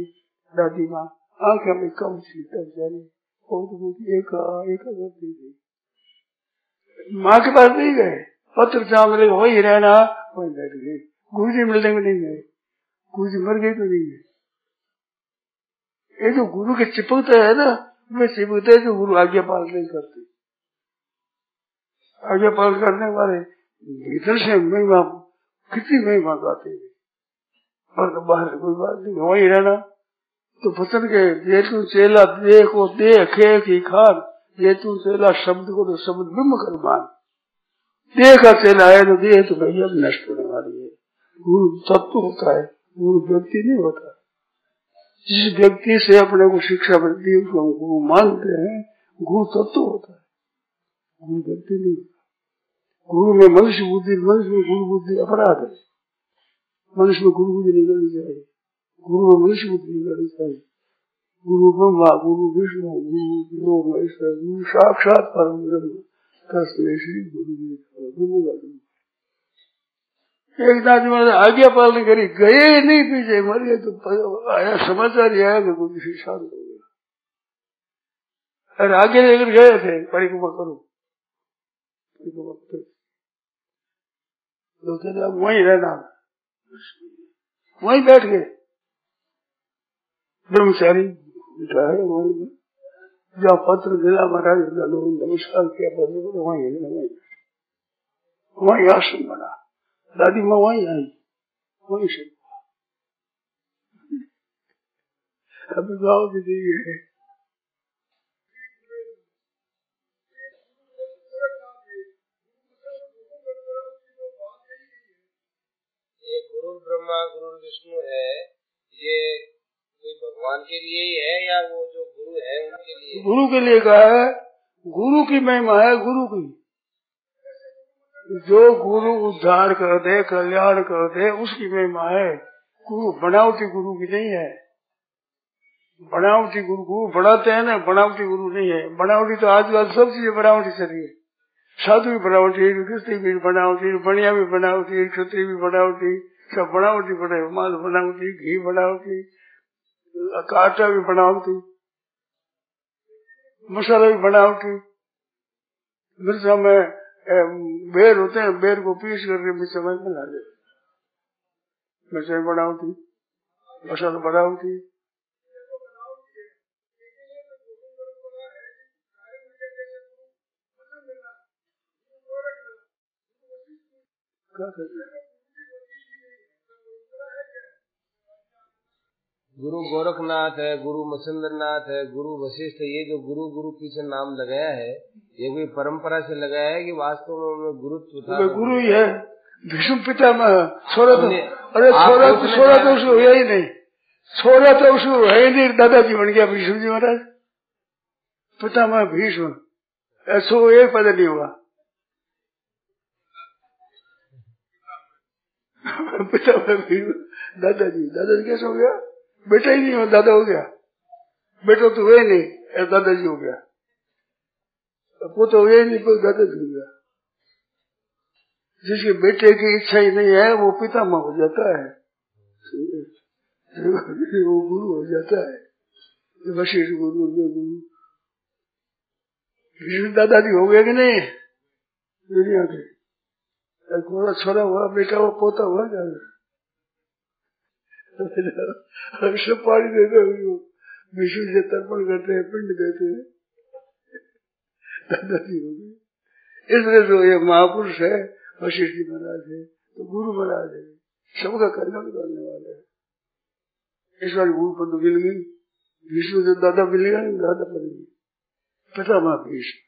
दादी माँ आंखें में कम सी तब जानी, बहुत बूढ़ी एक एक करती थी। माँ के पास नहीं गए, पत्र सामने हो ही रहना, वही बैठ गए। गुरु जी मिलने में नहीं गए, गुरु जी मर गए तो नहीं गए। ये जो गुरु के चिपकते है ना, वे चिपकते जो गुरु आज्ञा पालन नहीं करते। आज्ञा पालन करने वाले भीतर से महिमा, कितनी महिमा गाते हैं, पर तो बाहर कोई बात नहीं, वही रहना। तो वचन के जे तू चेला दे को देखे की खान, जे तू चेला शब्द को तो शब्द ब्रह्म कर मान, देखा चेला है तो देह तो भाई अब नष्ट होने वाली है। गुरु तत्व होता है, गुरु व्यक्ति नहीं होता। जिस व्यक्ति से अपने को शिक्षा मिलती है उसको हम गुरु मानते हैं, गुरु तत्व होता है, गुरु व्यक्ति नहीं होता। गुरु में मनुष्य बुद्धि, मनुष्य में गुरु बुद्धि अपराध है। मनुष्य में गुरु बुद्धि निकलनी चाहिए, गुरु में मनुष्य बुद्धि निकलनी चाहिए। गुरु ब्रह्मा, गुरु विष्णु, गुरु महेश्वर, गुरु साक्षात परम ब्रह्म, तस्मै श्री गुरुवे। एक दादी माँ आज्ञा पालन करी, गए नहीं पीछे, मर गए तो आया समाचार ही आया कि गुरु जी शांत हो गया। अरे आगे लेकर गए थे परिक्रमा करो, परिक्रमा करो, वही रहना, वही बैठ गए। ब्रह्मचारी बैठा है वही में, जहाँ पत्र दिला महाराज लोगों ने नमस्कार किया पत्र को, वही वही वही आश्रम बना। दादी माँ वही आई, वही से अभी गाँव भी दी गए। ये गुरु ब्रह्मा गुरु विष्णु है, ये कोई भगवान के लिए ही है या वो जो गुरु है उनके लिए? गुरु के लिए कहा है, गुरु की महिमा है। गुरु की जो गुरु उद्धार कर दे, कल्याण कर दे, उसकी महिमा है। गुरु बनावटी गुरु की नहीं है। बनावटी गुरु गुरु बनाते हैं ना, बनावटी गुरु नहीं है। बनावटी तो आजकल सब चीजें बनावटी चली है। साधु भी बनावटी, कृष्ण भी बनावटी, बढ़िया भी बनावटी, क्षत्रिय भी बनावटी, सब बनावटी बने। माल बनावटी, घी बनावटी, काटा भी बनावटी, मसाला भी बनावटी। मिर्चा में बेर होते हैं, बेर को पीस करके मिर्चा में बना दे, मिर्चा भी बनावटी, मसाला बनावटी। गुरु गोरखनाथ है, गुरु मसंद्रनाथ है, गुरु वशिष्ठ, ये जो गुरु गुरु पीछे नाम लगाया है, ये कोई परंपरा से लगाया है कि वास्तव में उन्होंने गुरुत्व था? गुरु ही है, भीष्म पितामह। छोरा तो अरे छोरा छोरा तो उसको हुआ ही नहीं, छोरा तो उसको है ही नहीं। दादाजी बन गया भीष्म जी महाराज, पितामह भीष्म, ऐसा ये पता नहीं हुआ। पिता दादाजी, दादाजी कैसे हो गया? बेटा ही नहीं हो, दादा हो गया। बेटा तो वे नहीं, दादाजी हो गया। वो तो वे नहीं, दादाजी हो गया। जिसके बेटे की इच्छा ही नहीं है वो पितामह हो जाता है, वो गुरु हो जाता है। वशिष्ठ गुरु, गुरु दादाजी हो गया कि नहीं दुनिया के? कोरा छोरा हुआ, बेटा हुआ, पोता हुआ, सब पानी देते हैं, विष्णु जी तर्पण करते हैं, पिंड देते हैं, दादाजी हो गए। इसलिए जो ये महापुरुष है, वशिष्ठ जी महाराज है, तो गुरु महाराज है, सबका कल्याण करने वाले है। इस बार गुरु पद मिल गई, विष्णु जी दादा मिल गया, दादा पद मिल गया, पितामह भीष्म,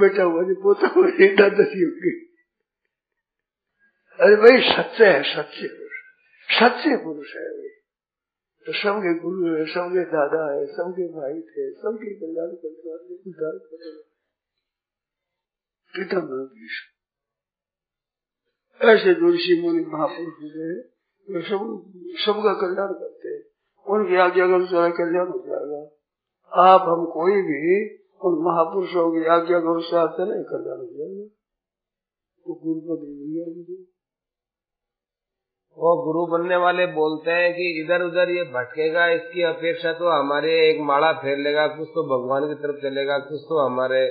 बेटा हुआ नहीं, पोता हुआ नहीं, दादाजी होगी। अरे भाई सच्चे है, सच्चे पुरुष, सच्चे पुरुष है भाई। तो सबके गुरु है, सबके दादा है, सबके भाई थे, सबके कल्याण करने वाले, उद्धार करने वाले, पितामह भीष्म। ऐसे जो ऋषि मुनि महापुरुष होते हैं वे सब सबका कल्याण करते हैं। उनके आज्ञा अनुसार कल्याण हो जाएगा। आप हम कोई भी और महापुरुषों की आज्ञा के अनुसार चले, कल्याण हो जाएगा। तो गुरु पद मिल गया, वो गुरु बनने वाले बोलते हैं कि इधर उधर ये भटकेगा, इसकी अपेक्षा तो हमारे एक माला फेर लेगा, कुछ तो भगवान की तरफ चलेगा, कुछ तो हमारे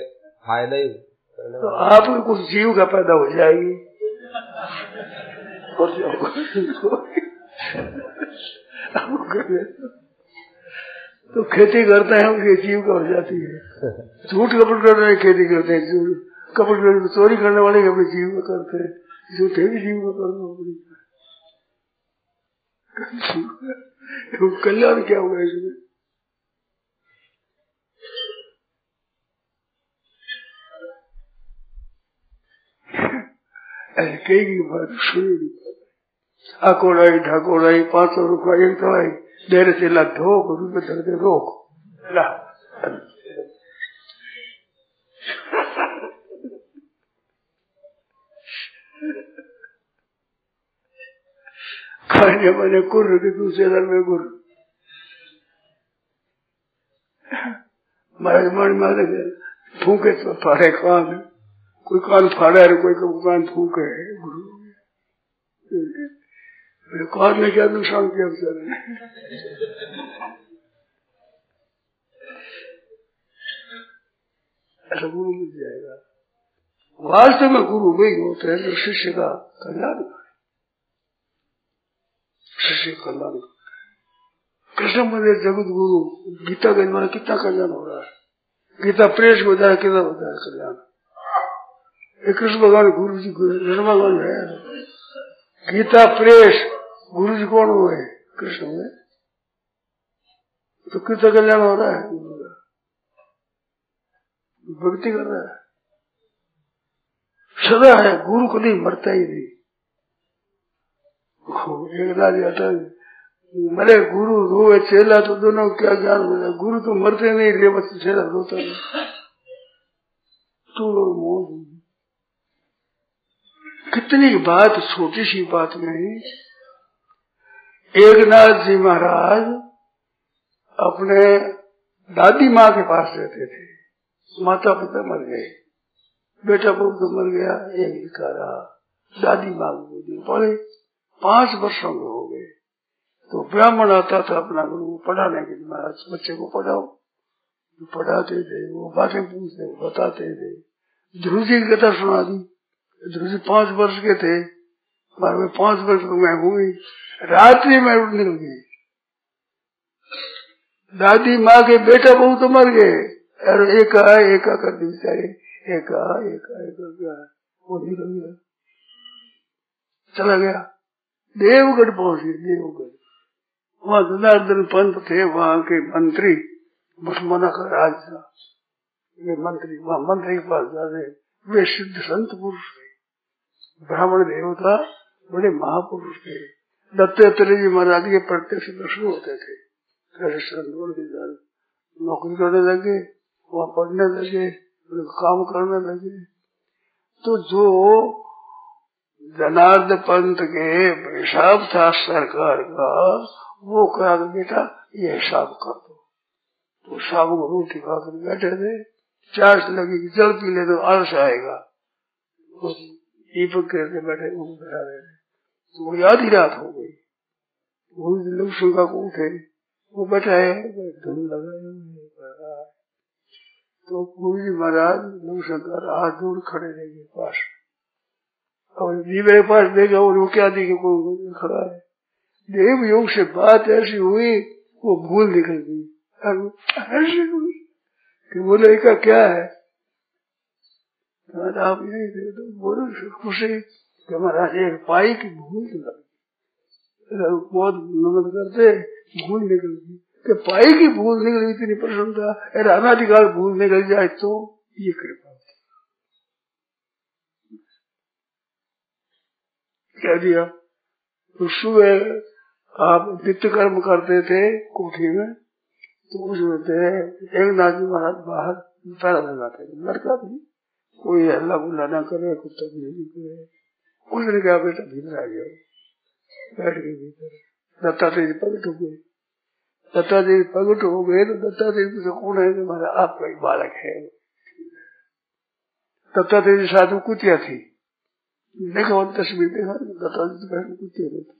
फायदा ही। तो आप कुछ जीव का पैदा हो जाएगी तो खेती करते हैं उनके जीव का हो जाती है। झूठ कपट करने वाले खेती करते हैं, झूठ कपट करने चोरी करने वाले अपने जीव में करते हैं, झूठे भी जीव में करना अपनी कल्याण क्या होगा इसमें। ऐसे कई बात सुनी, आकोड़ाई ढाकोड़ाई पाँच सौ रुपये एक दवाई देर से ला धोक रुपये धर दे रोक ला। मैंने कुर्र की दूसरे दल में गुर महाराज मन मारे फूके तो फाड़े कान, कोई कान फाड़ा है, कोई कान फूके गुरु कान ने क्या नुकसान किया बेचारे। ऐसा गुरु मिल जाएगा वास्तव में, गुरु वही होते हैं जो शिष्य का कल्याण, शिष्य कल्याण। कृष्ण मंदिर जगत गुरु गीता के द्वारा कितना कल्याण हो रहा है, गीता प्रेस में जाए कितना होता है कल्याण। कृष्ण भगवान गुरु जी कृष्ण भगवान है, गीता प्रेस गुरु जी कौन हुए कृष्ण में, तो कितना कल्याण हो रहा है, भक्ति कर रहा है सदा है। गुरु को नहीं मरता ही नहीं, एक आता मरे गुरु रोए चेला तो दोनों क्या ज्ञान होता है। गुरु तो मरते नहीं, ले बस चेला रोता है। तो कितनी बात छोटी सी बात नहीं। एक नाथ जी महाराज अपने दादी माँ के पास रहते थे, माता पिता मर गए, बेटा बहू तो मर गया, एक ही करा दादी माँ को पड़े, पांच वर्षों में हो गए। तो ब्राह्मण आता था अपना गुरु पढ़ाने के लिए, महाराज बच्चे को पढ़ाओ, पढ़ाते थे, वो बातें पूछते बताते थे। ध्रुव जी की कथा सुना दी, ध्रुव जी पांच वर्ष के थे, मैं पांच वर्ष को मैं हुई रात्रि में उठने लगी, दादी माँ के बेटा बहू तो मर गए, अरे एक आ, एक आ कर दी बेचारे, एक आ, एक आ, एक आ, वो निकल गया चला गया देवगढ़ पहुंचे। देवगढ़ वहाँ जनार्दन पंत थे, वहाँ के मंत्री मुसलमाना का राज था, ये मंत्री वहाँ मंत्री के पास जाते, वे सिद्ध संत पुरुष थे, ब्राह्मण देवता बड़े महापुरुष थे, दत्तात्रेय जी महाराज के प्रत्यक्ष दर्शन होते थे। नौकरी करने लगे, वहाँ पढ़ने लगे, काम करने लगे। तो जो जनार्दन पंत के हिसाब था सरकार का, वो कहा बेटा ये हिसाब कर दो, तो साहब को रोटी खाकर बैठे थे, चार्ज लगी जल पी ले तो आलस आएगा, दीपक करके बैठे बैठा रहे थे। तो वो याद ही रात हो गई, गुरु लोग सुनका को उठे, वो बैठा है धुन लगाए। तो गुरु जी महाराज लोग शंकर हाथ जोड़ खड़े रहे पास, और मेरे पास देखा और वो क्या देखे कोई खड़ा है। देव योग से बात ऐसी हुई वो भूल निकल गई कि बोले का क्या है, आप यही दे दो, बोले खुशी महाराज एक पाई की भूल निकल गई, बहुत नमन करते भूल निकल गई कि पाई की भूल निकल गई, इतनी प्रसन्नता था। अरे अनाधिकार भूल निकल जाए तो ये कृपा कह दिया। तो सुबह आप नित्य कर्म करते थे कोठी में, तो उसमें थे एक नाथ जी महाराज बाहर पैरा लगाते थे, लड़का भी कोई हल्ला गुल्ला ना करे, कुत्ता भी करे। उसने कहा बेटा भीतर आ जाओ, बैठ गए भीतर। दत्तात्रेय प्रकट हो गए, दत्तात्रेय प्रकट हो गए तो दत्तात्रेय कौन है, हमारा आपका ही बालक है। दत्तात्रेय साधु कुतिया थी, देखा तस्वीर देखा दत्तात्रेय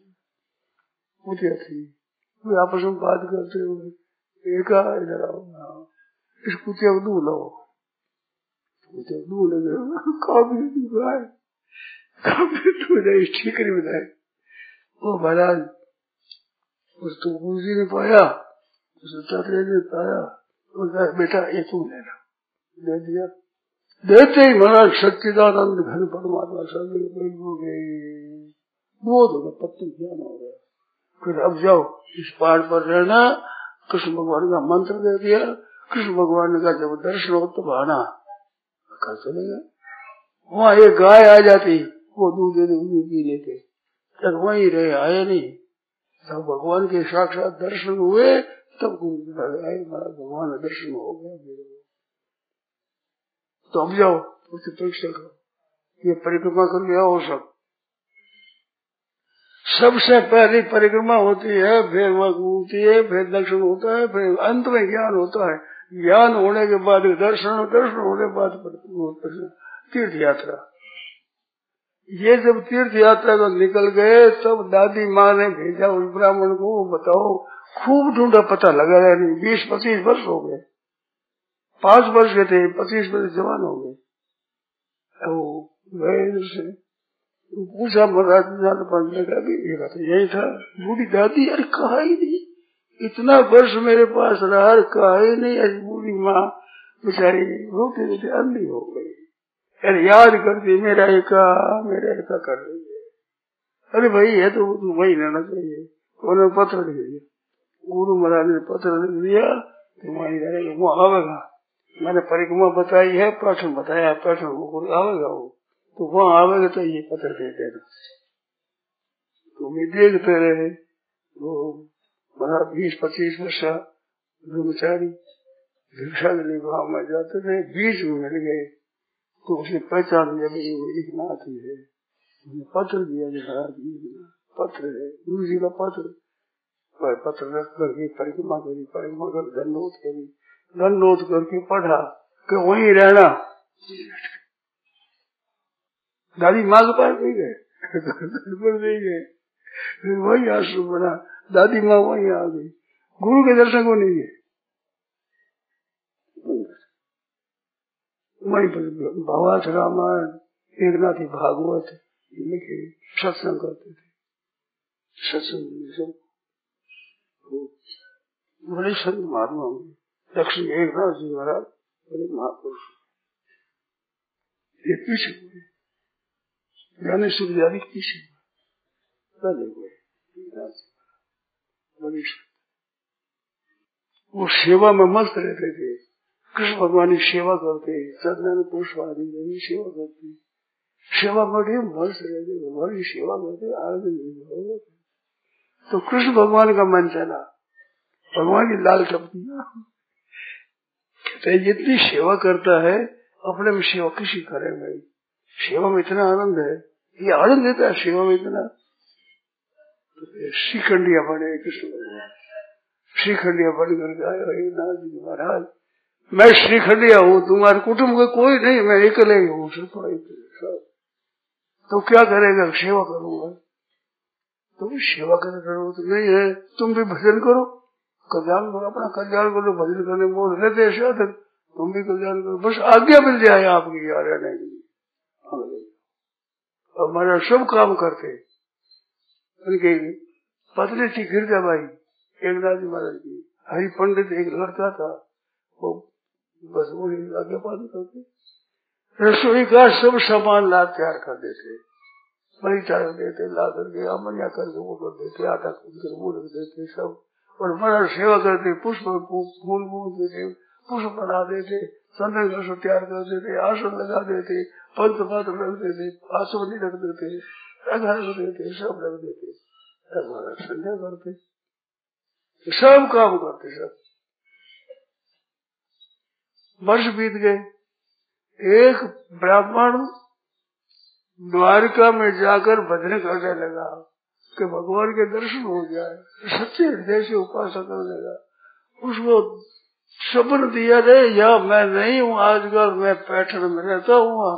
होती थी। वे आपस में बात करते हुए एक इधर आओ इस कुतिया को दूध लाओ, कुतिया को दूध लगे काफी दूध आए काफी दूध आए ठीकरी बनाए। वो महाराज उस तो गुरुजी ने पाया, दत्तात्रेय ने पाया, उसका बेटा ये तू लेना, दे दिया। देते ही महाराज शक्तिदानंद घन परमात्मा शरण हो गए, बोध होगा पत्नी ज्ञान हो गया। फिर अब जाओ इस पहाड़ पर रहना, कृष्ण भगवान का मंत्र दे दिया। कृष्ण भगवान का जब दर्शन हो तो आना, कहा चलेगा। वहाँ एक गाय आ जाती, वो दूध देते दूध पी लेते, तब वही रहे आए नहीं। जब भगवान के साक्षात दर्शन हुए तब आए, भगवान का दर्शन हो गया। तो अब जाओ उसकी परीक्षा करो, ये परिक्रमा करके आओ। सब सबसे पहली परिक्रमा होती है, फिर वह घूमती है, फिर दर्शन होता है, फिर अंत में ज्ञान होता है। ज्ञान होने के बाद दर्शन, दर्शन होने के बाद तीर्थ यात्रा। ये जब तीर्थ यात्रा को निकल गए तब दादी माँ ने भेजा उस ब्राह्मण को, बताओ खूब ढूंढा पता लगा रहा नहीं। बीस पच्चीस वर्ष हो गए, पांच वर्ष के थे, पच्चीस वर्ष जवान हो गए। तो पूछा महाराज, यही था बूढ़ी दादी, अरे कहा ही नहीं, इतना वर्ष मेरे पास रहा कहा ही नहीं। अरे बूढ़ी माँ बेचारी रोते रोते अंधी हो गई। अरे याद करती मेरा एका मेरा एका कर रही है। अरे भाई है तो वही रहना चाहिए। उन्होंने पत्र लिख दिया, गुरु महाराज ने पत्र लिख दिया, तुम्हारी रहेगा वो आवेगा। मैंने परिक्रमा बताई है, प्रश्न बताया, प्रश्न वो गुरु आवेगा, वो तो वहाँ आवेगा तो ये पत्र दे देना। तुम्हें देखते रहे वो महाराज बीस पच्चीस वर्ष ब्रह्मचारी भिक्षा के लिए वहाँ में जाते थे। बीच में मिल गए तो उसने पहचान लिया एक नाथ ही है। पत्र दिया महाराज, पत्र है गुरु जी का पत्र। पत्र रख करके परिक्रमा करी, परिक्रमा कर दंडोत करी, दंडोत करके पढ़ा कि वहीं रहना। दादी माँ के पास नहीं गए, गए फिर वही आश्रम बना। दादी माँ वही आ गई, गुरु के दर्शन को नहीं गए, वही भावार्थ रामायण एक नाथ भागवत लिखे, सत्संग करते थे। सत्संग बड़े संत महात्मा हुए, लक्ष्मी एक नाथ जी महाराज बड़े महापुरुष। ये पीछे हुए ज्ञानेश्वर जी आदि पीछे हुए, बड़े वो सेवा में मस्त रहते थे। कृष्ण भगवान की सेवा करते, सत्यनारायण पुरुषवादी की सेवा करते, सेवा बढ़े वर्ष रहते, भगवान की सेवा करते आगे। तो कृष्ण भगवान का मन चला, भगवान की लाल टपकिया कहते जितनी सेवा करता है अपने में सेवा किसी करे भाई। सेवा में इतना आनंद है, ये आनंद देता है सेवा में इतना। तो श्रीखंडिया बने कृष्ण भगवान, श्रीखंडिया बन कर गए नाथ जी महाराज, मैं श्रीखंडिया हूँ, तुम्हारे कुटुम्ब का कोई नहीं, मैं अकेले ही हूँ। तो क्या करेगा, सेवा करूंगा। तुम सेवा करने जरूरत नहीं है, तुम भी भजन करो, कल्याण करो, अपना कल्याण करो। भजन करने बोल रहते साधन, तुम भी कल्याण करो, बस आज्ञा मिल जाए आपकी यार रहने के लिए। हमारा सब काम करते। उनके पत्नी थी गिरजा भाई एक नाथ जी महाराज की, हरि पंडित एक लड़का था, वो बस वो आगे पानी करते, रसोई का सब सामान ला तैयार कर देते, बड़ी चार देते, ला करके अमरिया करके वो कर देते, आटा कर वो रख देते सब। और बड़ा सेवा करते, पुष्प फूल मूल देते, पुष्प बना देते, संदर्भ रसो तैयार कर देते, आसन लगा देते, पंच पात्र रख देते, आसोनी रख देते, रख देते, सब रख देते। हमारा संध्या करते, सब काम करते सब। वर्ष बीत गए। एक ब्राह्मण द्वारका में जाकर भजन करने लगा कि भगवान के दर्शन हो जाए, सच्चे हृदय से उपासना करने लगा। उसको शब्द दिया रहे, या मैं नहीं हूँ आजकल, मैं पैठन में रहता हूँ,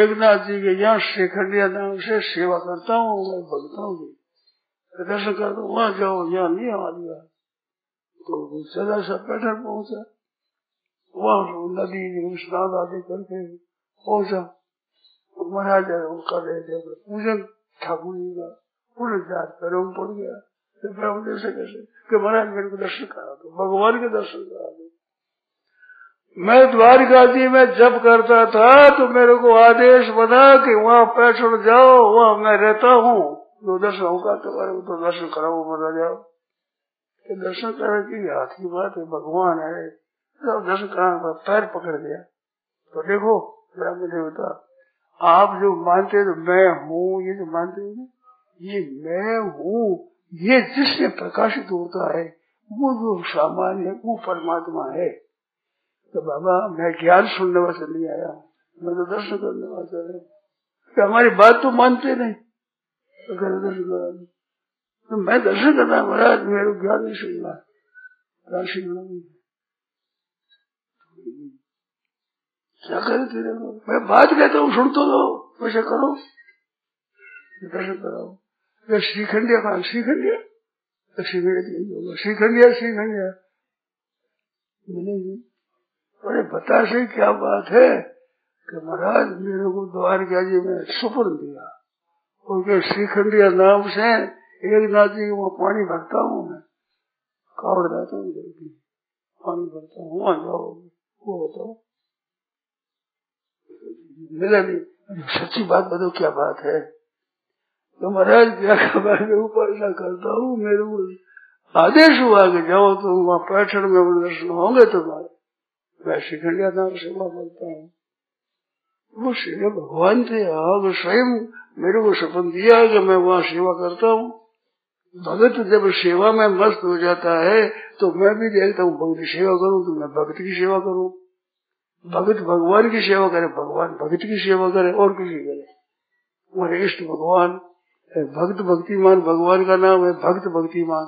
एक नाथ जी के यहाँ श्रीखंडिया नाम से सेवा करता हूँ, मैं भगता हूँ। दर्शन कर दो, वहां जाओ, यहाँ नहीं हमारी बात। तो सदा सा पैठक पहुंचा, वहां नदी स्नान आदि करके पहुंचा। महाराज कर रहे थे पूजन ठाकुर जी का, उन्हें जात पैरों पड़ गया। फिर ब्रह्मदेव से कैसे, महाराज मेरे को दर्शन करा दो, भगवान के दर्शन करा दो। मैं द्वारिका जी में जप करता था तो मेरे को आदेश बना कि वहाँ पैठन जाओ, वहाँ मैं रहता हूँ, जो दर्शन होगा तुम्हारे को तो दर्शन कराओ, मना जाओ। दर्शन करने की हाथ की बात है, भगवान है, तो दर्शन कराने का पैर पकड़ दिया। तो देखो ब्रह्म देवता, आप जो मानते हो मैं हूँ, ये जो मानते हो ये मैं हूँ, ये जिससे प्रकाशित होता है वो जो सामान्य वो परमात्मा है। तो बाबा मैं ज्ञान सुनने वाले नहीं आया, मैं तो दर्शन करने वाला है। तो हमारी बात तो मानते नहीं, अगर दर्शन करा तो मैं दर्शन करना, महाराज मेरे ज्ञान नहीं सुनना, ज्ञान सुनना नहीं। क्या करे तेरे को, मैं बात कहता हूँ सुन तो दो, वैसे करो, दर्शन कराओ। श्रीखंडिया कहा, श्रीखंडिया श्रीखंडिया श्रीखंडिया श्रीखंडिया मिलेगी। अरे बता से क्या बात है कि महाराज मेरे को द्वारका जी में सुपन दिया, उनके श्रीखंडिया नाम से एक नाथ जी को पानी भरता हूँ, मैं कावड़ जाता हूँ, जल्दी पानी भरता हूँ, वहां जाओगे वो बताओ। मिला नहीं, सच्ची बात बताओ क्या बात है। तो महाराज क्या खबर, मैं ऊपर क्या करता हूँ, मेरे को आदेश हुआ कि जाओ तो वहाँ पैठन में दर्शन होंगे तुम्हारे। मैं श्रीखंडिया नाम से वहां बोलता हूँ, वो श्री भगवान थे, आप स्वयं मेरे को सपन दिया कि मैं वहाँ सेवा करता हूँ। भगत जब सेवा में मस्त हो जाता है तो मैं भी देखता हूँ भगत की सेवा करूँ तो मैं भगत की सेवा करूँ, भगत भगवान की सेवा करे, भगवान भगत की सेवा करे, और किसी करे। और इष्ट भगवान भक्त भक्तिमान, भगवान का नाम है भक्त भक्तिमान,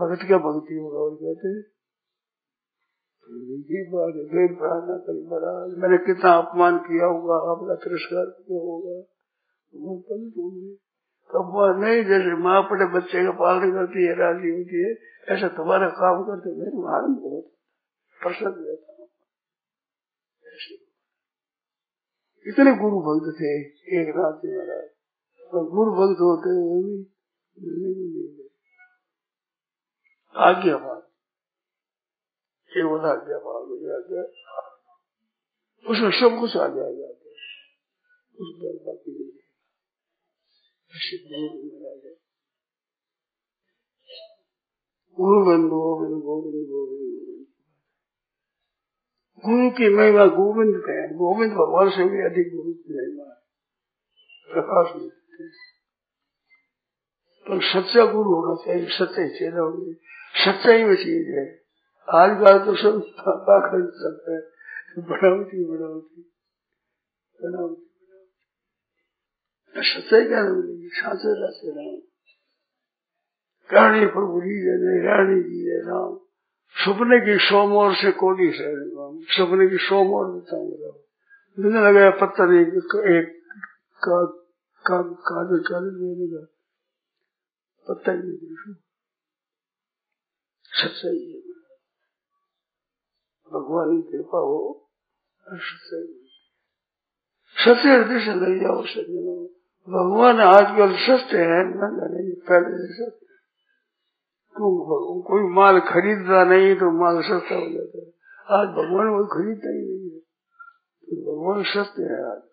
भगत क्या भक्ति होगा। और कहते हैं मैंने कितना अपमान किया होगा, आपका तिरस्कार किया होगा। नहीं, जैसे माँ अपने बच्चे का पालन करती है, राजी होती है, ऐसा तुम्हारा काम करते मेरे आनंद बहुत प्रसन्न रहता है। इतने गुरु भक्त थे एक नाथ जी महाराज, और गुरु भक्त होते हुए भी आगे हमारे आ गया, आ गया, उसमें सब कुछ आ जाएगा। गुरु गोविंद गोविंद गोविंद गोविंद, गुरु की महिमा गोविंद है, गोविंद भगवान से भी अधिक गुरु की महिमा है, प्रकाश में। पर सच्चा गुरु होना चाहिए, सच्चा चेहरा होना चाहिए, सच्चाई में चीज है। आज बार तो सब पापा कर सकते हैं, बनावटी बनावटी बनावटी सच्चाई क्या मिलेगी, साँचे रास्ते राम रानी प्रभु जी जय रानी जी जय राम। सपने की सोमवार से कोडी से राम, सपने की सोमवार बताऊंगा, मुझे लगाया पत्ता नहीं एक कागज का पत्ता ही नहीं। सच्चाई है, भगवान की कृपा हो, सत्य हृदय से लग जाओ। सज्जनों, भगवान आजकल सस्ते हैं, पहले से सस्ते। कोई माल खरीदता नहीं तो माल सस्ता हो जाता है, आज भगवान कोई खरीदता ही नहीं है, तो भगवान सस्ते हैं आजकल।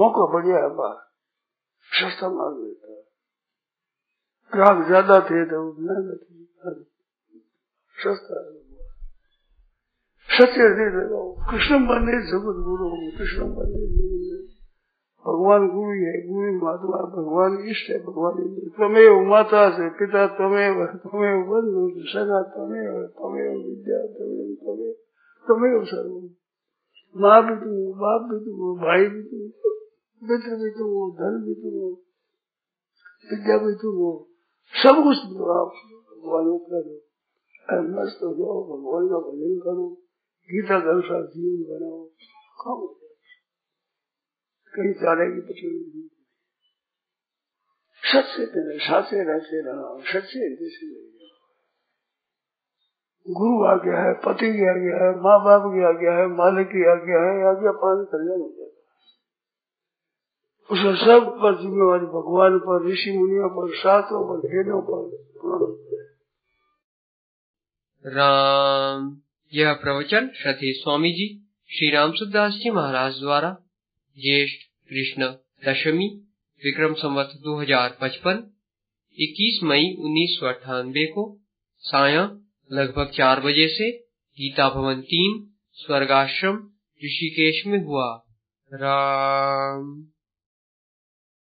मौका बढ़िया है, बात सस्ता माल मिलता है, ग्राहक ज्यादा थे तो महंगा थे, सस्ता है। सत्य हृदय लगाओ, कृष्ण बने जगत गुरु, कृष्ण बने जगत भगवान गुरु है, गुरु महात्मा भगवान इष्ट है, भगवान तमेव माता से पिता, तमेव तमेव बंधु सगा, तमेव तमेव विद्या, तमेव तमेव तमेव सर्व। माँ भी तुम हो, बाप भी तुम हो, भाई भी तुम हो, मित्र भी तुम हो, धन भी तुम हो, विद्या भी तुम हो, सब कुछ आप भगवानों करो, मस्त हो जाओ, भगवान का भजन करो, गीता का अनुसार जीवन बनाओ, कहीं जाने की पसंद नहीं। सत से पहले सासे रहते रहा, सत से जैसे गुरु आ गया है, पति की आ गया है, माँ बाप की आ गया है, मालिक की आ गया है, आ गया पानी कल्याण हो जाता है। उसे सब पर जिम्मेवारी भगवान पर, ऋषि मुनियों पर, सातों पर, भेदों पर। राम। यह प्रवचन श्रद्धेय स्वामी जी श्री रामसुखदास जी महाराज द्वारा ज्येष्ठ कृष्ण दशमी विक्रम संवत दो हजार पचपन इक्कीस मई उन्नीस सौ अट्ठानवे को सायं लगभग चार बजे से गीता भवन तीन स्वर्गाश्रम ऋषिकेश में हुआ। राम।